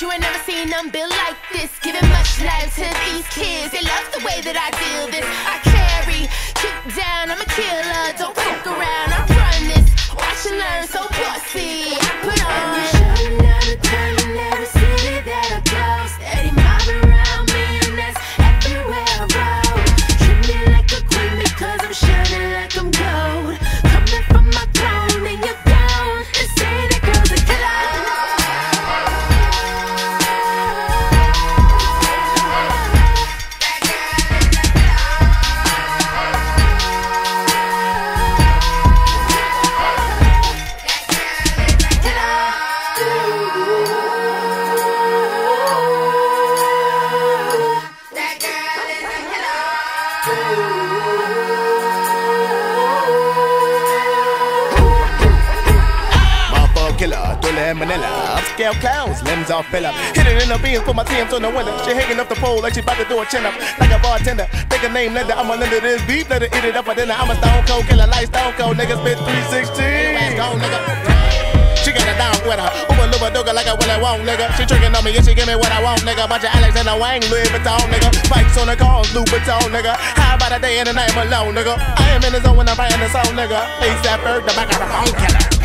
You ain't never seen them built like this. Giving much love to these kids. They love the way that I deal this. I carry, kick down, I'm a killer. Don't fuck around, I run this. Watch and learn, so bossy. I put on. I wish I would never turn in every city that I go. Steady mob around me and that's everywhere I roll. Treat me like a queen because I'm shining like I'm gold. Coming from my throne and you're down. This ain't a girl's a killer. Killer, Dula and Manila, upscale clowns, limbs all fill up. Hitting in the beans, put my teams on the winner. She hanging up the pole like she about to do a chin up. Like a bartender, take a name, let her, I'ma lend her this beef, let her eat it up for dinner. I'm a stone cold killer, like stone cold, nigga spit 316. She got a dog with her, ooh a luba duga like I really want, nigga. She tricking on me, yeah, she give me what I want, nigga. Bunch of Alex and a Wang, Louis Vuitton, nigga. Bikes on the cars, Louis Vuitton, nigga. High by the day and the night alone, nigga. I am in the zone when I'm writing the song, nigga. ASAP, the back of the phone killer.